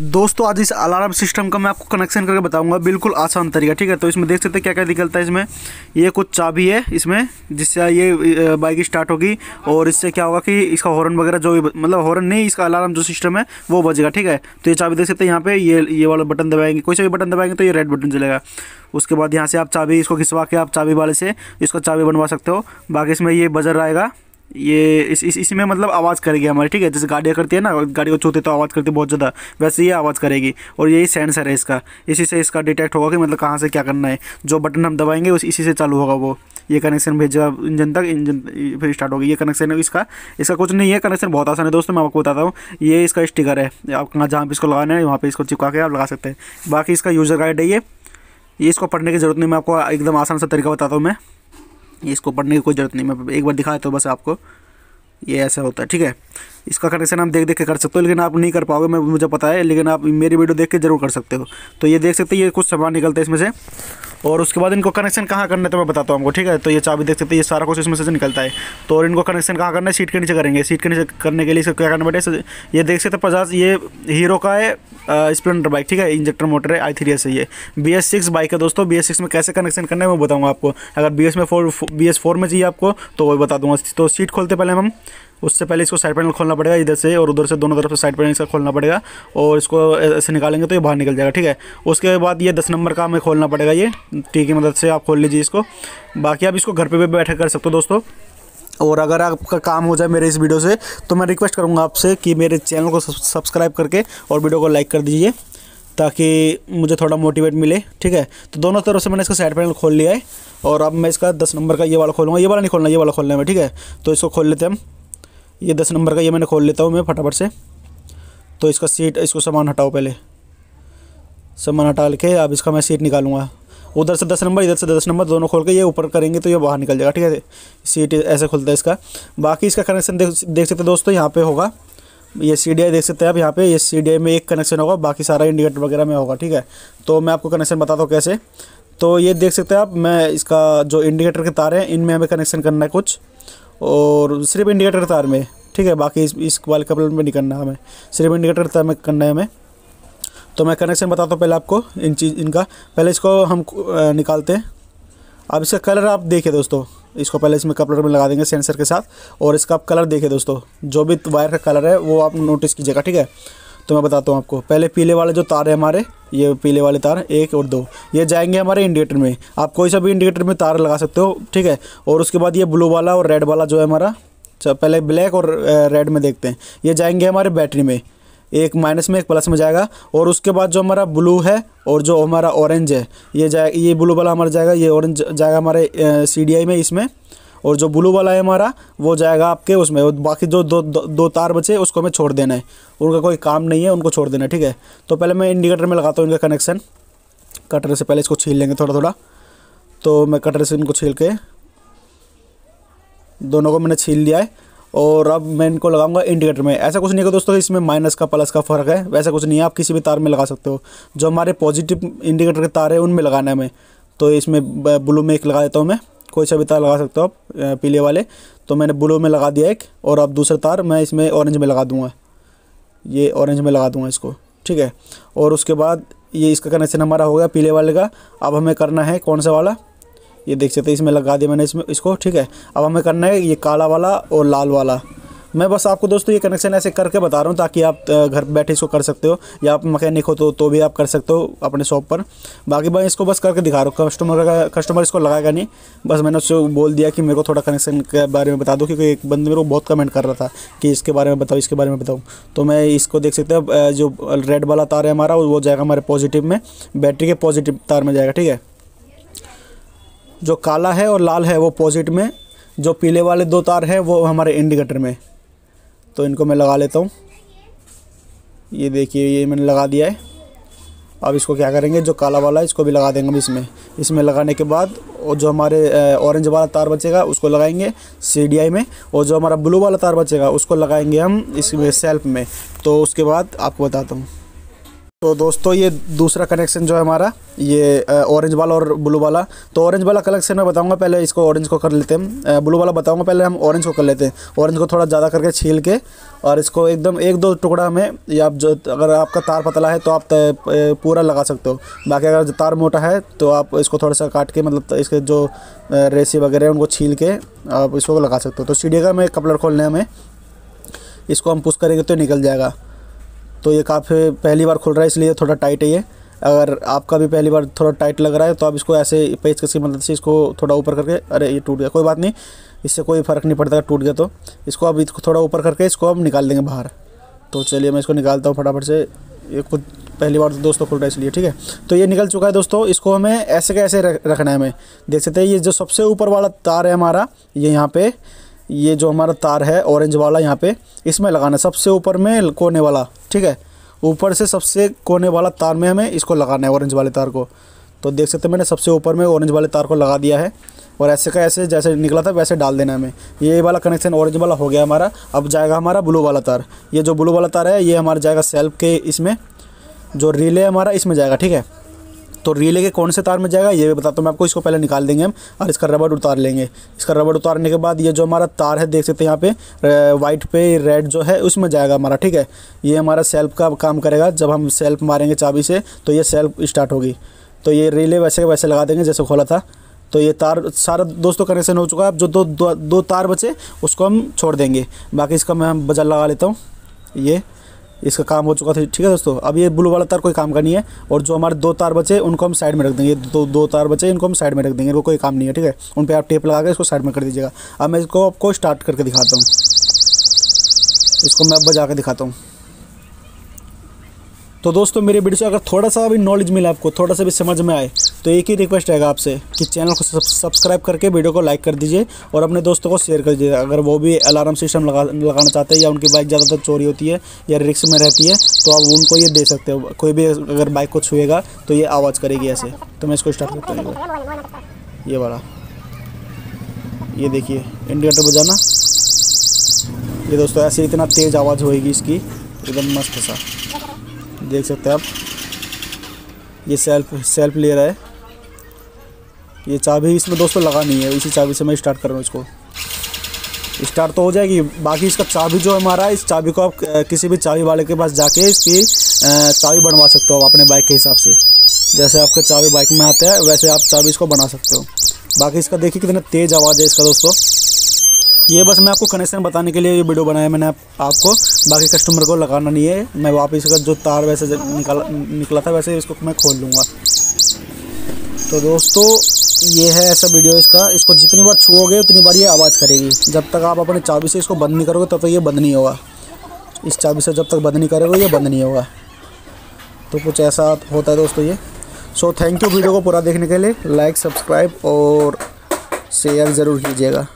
दोस्तों आज इस अलार्म सिस्टम का मैं आपको कनेक्शन करके बताऊंगा, बिल्कुल आसान तरीका, ठीक है। तो इसमें देख सकते हैं क्या क्या निकलता है। इसमें ये कुछ चाबी है इसमें, जिससे ये बाइक स्टार्ट होगी और इससे क्या होगा कि इसका हॉर्न वगैरह जो मतलब हॉर्न नहीं, इसका अलार्म जो सिस्टम है वो बजेगा, ठीक है। तो ये चाबी देख सकते हैं यहाँ पे, ये वाला बटन दबाएंगे, कोई सा भी बटन दबाएंगे तो ये रेड बटन चलेगा। उसके बाद यहाँ से आप चाबी इसको खिंचवा के आप चाबी वाले से इसको चाबी बनवा सकते हो। बाकी इसमें ये बजर आएगा, ये इसमें मतलब आवाज़ करेगी हमारी, ठीक है। जैसे गाड़ियाँ करती है ना, गाड़ी को छूते तो आवाज़ करती है बहुत ज़्यादा, वैसे ये आवाज़ करेगी। और यही सेंसर है इसका, इसी से इसका डिटेक्ट होगा कि मतलब कहाँ से क्या करना है। जो बटन हम दबाएंगे उस इसी से चालू होगा वो। ये कनेक्शन भेजेगा इंजन तक, इंजन फिर स्टार्ट होगी। ये कनेक्शन है इसका कुछ नहीं है, कनेक्शन बहुत आसान है दोस्तों, मैं आपको बताता हूँ। ये इसका स्टिकर है, आप कहाँ जहाँ पर इसको लगाना है वहाँ पर इसको चिपका के आप लगा सकते हैं। बाकी इसका यूज़र गाइड है ये इसको पढ़ने की ज़रूरत नहीं, मैं आपको एकदम आसान सा तरीका बताता हूँ। मैं इसको पढ़ने की कोई ज़रूरत नहीं, मैं एक बार दिखाया तो बस आपको ये ऐसा होता है, ठीक है। इसका कनेक्शन हम देख देख के कर सकते हो, लेकिन आप नहीं कर पाओगे, मैं मुझे पता है, लेकिन आप मेरी वीडियो देख के जरूर कर सकते हो। तो ये देख सकते हैं ये कुछ सामान निकलता है इसमें से, और उसके बाद इनको कनेक्शन कहाँ करना है तो मैं बताता हूँ आपको, ठीक है। तो ये चाबी देख सकते हैं, ये सारा कुछ इसमें से निकलता है। तो और इनको कनेक्शन कहाँ करना है, सीट के नीचे करेंगे। सीट के नीचे करने के लिए इसको क्या करना पड़ेगा, ये देख सकते हैं 50, ये हीरो का है स्प्लेंडर बाइक, ठीक है। इंजेक्टर मोटर है, i3 है, ये BS6 बाइक है दोस्तों। BS6 में कैसे कनेक्शन करना है मैं बताऊँगा आपको। अगर BS4 में चाहिए आपको तो वही बता दूँगा। तो सीट खोलते पहले हम, उससे पहले इसको साइड पैनल खोलना पड़ेगा, इधर से और उधर से, दोनों तरफ से साइड पैनल इसका खोलना पड़ेगा। और इसको ऐसे निकालेंगे तो ये बाहर निकल जाएगा, ठीक है। उसके बाद ये 10 नंबर का हमें खोलना पड़ेगा, ये टी की मदद से आप खोल लीजिए इसको। बाकी आप इसको घर पे भी बैठे कर सकते हो दोस्तों। और अगर आपका काम हो जाए मेरे इस वीडियो से तो मैं रिक्वेस्ट करूँगा आपसे कि मेरे चैनल को सब्सक्राइब करके और वीडियो को लाइक कर दीजिए, ताकि मुझे थोड़ा मोटिवेट मिले, ठीक है। तो दोनों तरफ से मैंने इसका साइड पैनल खोल लिया है, और अब मैं इसका 10 नंबर का ये वाला खोलूँगा। ये वाला नहीं खोलना, ये वाला खोलना है, ठीक है। तो इसको खोल लेते हैं हम, ये 10 नंबर का ये मैंने खोल लेता हूँ मैं फटाफट से। तो इसका सीट, इसको सामान हटाओ, पहले सामान हटा के अब इसका मैं सीट निकालूंगा। उधर से 10 नंबर, इधर से 10 नंबर, दोनों खोल के ये ऊपर करेंगे तो ये बाहर निकल जाएगा, ठीक है। सीट ऐसे खुलता है इसका। बाकी इसका कनेक्शन देख सकते हैं दोस्तों, यहाँ पे होगा ये CDI देख सकते हैं आप, यहाँ पे ये CDI में एक कनेक्शन होगा, बाकी सारा इंडिकेटर वगैरह में होगा, ठीक है। तो मैं आपको कनेक्शन बताता हूँ कैसे। तो ये देख सकते हैं आप, मैं इसका जो इंडिकेटर के तार हैं इनमें हमें कनेक्शन करना है कुछ, और सिर्फ इंडिकेटर तार में, ठीक है। बाकी इस वाले कपल में नहीं करना हमें, सिर्फ इंडिकेटर तार में करना है हमें। तो मैं कनेक्शन बताता हूँ पहले आपको इन चीज़ इनका। पहले इसको हम निकालते हैं। अब इसका कलर आप देखिए दोस्तों, इसको पहले इसमें कपलर में लगा देंगे सेंसर के साथ, और इसका आप कलर देखिए दोस्तों, जो भी वायर का कलर है वो आप नोटिस कीजिएगा, ठीक है। तो मैं बताता हूँ आपको, पहले पीले वाले जो तार है हमारे, ये पीले वाले तार 1 और 2, ये जाएंगे हमारे इंडिकेटर में। आप कोई सा भी इंडिकेटर में तार लगा सकते हो, ठीक है। और उसके बाद ये ब्लू वाला और रेड वाला जो है हमारा, पहले ब्लैक और रेड में देखते हैं, ये जाएंगे हमारे बैटरी में, 1 माइनस में 1 प्लस में जाएगा। और उसके बाद जो हमारा ब्लू है और जो हमारा ऑरेंज है, ये जाएगा, ये ब्लू वाला हमारा जाएगा, ये ऑरेंज जाएगा हमारे CDI में इसमें, और जो ब्लू वाला है हमारा वो जाएगा आपके उसमें। और बाकी जो दो तार बचे उसको हमें छोड़ देना है, उनका कोई काम नहीं है, उनको छोड़ देना है, ठीक है। तो पहले मैं इंडिकेटर में लगाता हूँ इनका कनेक्शन, कटर से पहले इसको छील लेंगे थोड़ा थोड़ा। तो मैं कटर से इनको छील के, दोनों को मैंने छील लिया है, और अब मैं इनको लगाऊंगा इंडिकेटर में। ऐसा कुछ नहीं है दोस्तों इसमें माइनस का प्लस का फ़र्क है, वैसा कुछ नहीं है, आप किसी भी तार में लगा सकते हो। जो हमारे पॉजिटिव इंडिकेटर के तार है उनमें लगाना है हमें, तो इसमें ब्लू में 1 लगा देता हूँ मैं, कोई सा भी तार लगा सकते हो आप पीले वाले। तो मैंने ब्लू में लगा दिया 1, और अब दूसरा तार मैं इसमें ऑरेंज में लगा दूंगा, ये ऑरेंज में लगा दूंगा इसको, ठीक है। और उसके बाद ये इसका कनेक्शन हमारा हो गया पीले वाले का। अब हमें करना है कौन सा वाला, ये देख सकते हैं इसमें लगा दिया मैंने इसमें इसको, ठीक है। अब हमें करना है ये काला वाला और लाल वाला। मैं बस आपको दोस्तों ये कनेक्शन ऐसे करके बता रहा हूँ, ताकि आप घर बैठे इसको कर सकते हो, या आप मैकेनिक हो तो भी आप कर सकते हो अपने शॉप पर। बाकी मैं इसको बस करके दिखा रहा हूँ, कस्टमर इसको लगाएगा नहीं, बस मैंने उससे बोल दिया कि मेरे को थोड़ा कनेक्शन के बारे में बता दो, क्योंकि एक बंदे मेरे को बहुत कमेंट कर रहा था कि इसके बारे में बताओ, इसके बारे में बताऊँ। तो मैं इसको देख सकते हो, जो रेड वाला तार है हमारा वो जाएगा हमारे पॉजिटिव में, बैटरी के पॉजिटिव तार में जाएगा, ठीक है। जो काला है और लाल है वो पॉजिटिव में, जो पीले वाले 2 तार है वो हमारे इंडिकेटर में। तो इनको मैं लगा लेता हूँ, ये देखिए ये मैंने लगा दिया है। अब इसको क्या करेंगे, जो काला वाला है इसको भी लगा देंगे हम इसमें। इसमें लगाने के बाद, और जो हमारे ऑरेंज वाला तार बचेगा उसको लगाएंगे CDI में, और जो हमारा ब्लू वाला तार बचेगा उसको लगाएंगे हम इसमें सेल्फ में। तो उसके बाद आपको बताता हूँ। तो दोस्तों ये दूसरा कनेक्शन जो है हमारा ये ऑरेंज वाला और ब्लू वाला। तो ऑरेंज वाला कनेक्शन मैं बताऊंगा, पहले इसको ऑरेंज को कर लेते हैं, ब्लू वाला बताऊंगा पहले, हम ऑरेंज को कर लेते हैं। ऑरेंज को थोड़ा ज़्यादा करके छील के और इसको एकदम एक दो टुकड़ा में, या आप जो अगर आपका तार पतला है तो आप पूरा लगा सकते हो, बाकी अगर तार मोटा है तो आप इसको थोड़ा सा काट के, मतलब इसके जो रेसी वगैरह है उनको छील के आप इसको लगा सकते हो। तो सीढ़ी का में कपलर खोलने में इसको हम पुश करेंगे तो निकल जाएगा। तो ये काफ़ी पहली बार खुल रहा है इसलिए थोड़ा टाइट है ये, अगर आपका भी पहली बार थोड़ा टाइट लग रहा है तो आप इसको ऐसे पेचकस की मदद से इसको थोड़ा ऊपर करके, अरे ये टूट गया, कोई बात नहीं, इससे कोई फ़र्क नहीं पड़ता टूट गया तो। इसको अब इसको थोड़ा ऊपर करके इसको अब निकाल देंगे बाहर। तो चलिए मैं इसको निकालता हूँ फटाफट से, ये कुछ पहली बार तो दोस्तों खुल रहा है इसलिए, ठीक है। तो ये निकल चुका है दोस्तों, इसको हमें ऐसे कैसे रखना है, हमें देख सकते हैं ये जो सबसे ऊपर वाला तार है हमारा, ये यहाँ पर, ये जो हमारा तार है ऑरेंज वाला यहाँ पे, इसमें लगाना है सबसे ऊपर में कोने वाला, ठीक है, ऊपर से सबसे कोने वाला तार में हमें इसको लगाना है ऑरेंज वाले तार को। तो देख सकते हैं मैंने सबसे ऊपर में ऑरेंज वाले तार को लगा दिया है और ऐसे का ऐसे जैसे निकला था वैसे डाल देना है हमें। ये वाला कनेक्शन ऑरेंज वाला हो गया हमारा, अब जाएगा हमारा ब्लू वाला तार। ये जो ब्लू वाला तार है ये हमारा जाएगा सेल्फ के, इसमें जो रिले है हमारा इसमें जाएगा, ठीक है। तो रिले के कौन से तार में जाएगा ये भी बताता हूँ मैं आपको। इसको पहले निकाल देंगे हम और इसका रबड़ उतार लेंगे। इसका रबड़ उतारने के बाद ये जो हमारा तार है देख सकते हैं यहाँ पे वाइट पे रेड जो है उसमें जाएगा हमारा, ठीक है। ये हमारा सेल्फ का काम करेगा, जब हम सेल्फ मारेंगे चाबी से तो ये सेल्फ स्टार्ट होगी। तो ये रिले वैसे के वैसे लगा देंगे जैसे खोला था। तो ये तार सारा दोस्तों कनेक्शन हो चुका है। अब जो दो तार बचे उसको हम छोड़ देंगे, बाकी इसका मैं बजर लगा लेता हूँ, ये इसका काम हो चुका था, ठीक है दोस्तों। अब ये ब्लू वाला तार कोई काम का नहीं है और जो हमारे दो तार बचे उनको हम साइड में रख देंगे। दो तार बचे इनको हम साइड में रख देंगे, इनको कोई काम नहीं है, ठीक है। उन पे आप टेप लगा के इसको साइड में कर दीजिएगा। अब मैं इसको आपको स्टार्ट करके दिखाता हूँ, इसको मैं बजा के दिखाता हूँ। तो दोस्तों मेरे वीडियो से अगर थोड़ा सा भी नॉलेज मिला आपको, थोड़ा सा भी समझ में आए, तो एक ही रिक्वेस्ट रहेगा आपसे कि चैनल को सब्सक्राइब करके वीडियो को लाइक कर दीजिए और अपने दोस्तों को शेयर कर दीजिए। अगर वो भी अलार्म सिस्टम लगाना चाहते हैं या उनकी बाइक ज़्यादातर चोरी होती है या रिस्क में रहती है तो आप उनको ये दे सकते हो। कोई भी अगर बाइक को छुएगा तो ये आवाज़ करेगी ऐसे। तो मैं इसको स्टार्ट करता हूँ, ये वाला, ये देखिए इंडिकेटर बजाना, ये दोस्तों ऐसे इतना तेज़ आवाज़ होएगी इसकी, एकदम मस्त सा, देख सकते हैं आप। ये सेल्फ ले रहा है, ये चाबी इसमें दोस्तों लगा नहीं है, इसी चाबी से मैं स्टार्ट कर रहा हूँ। इसको स्टार्ट तो हो जाएगी, बाकी इसका चाबी जो हमारा, इस चाबी को आप किसी भी चाबी वाले के पास जाके इसकी चाबी बनवा सकते हो अपने बाइक के हिसाब से। जैसे आपके चाबी बाइक में आता है वैसे आप चाबी इसको बना सकते हो। बाकी इसका देखिए कितना तेज़ आवाज़ है इसका दोस्तों। ये बस मैं आपको कनेक्शन बताने के लिए ये वीडियो बनाया मैंने आपको, बाकी कस्टमर को लगाना नहीं है। मैं वापस इसका जो तार वैसे निकला था वैसे इसको मैं खोल लूँगा। तो दोस्तों ये है ऐसा वीडियो इसका। इसको जितनी बार छुओगे उतनी बार ये आवाज़ करेगी, जब तक आप अपने चाबी से इसको बंद नहीं करोगे तब तक ये बंद नहीं होगा। इस चाबी से जब तक बंद नहीं करोगे ये बंद नहीं होगा। तो कुछ ऐसा होता है दोस्तों ये। सो थैंक यू वीडियो को पूरा देखने के लिए, लाइक सब्सक्राइब और शेयर ज़रूर कीजिएगा।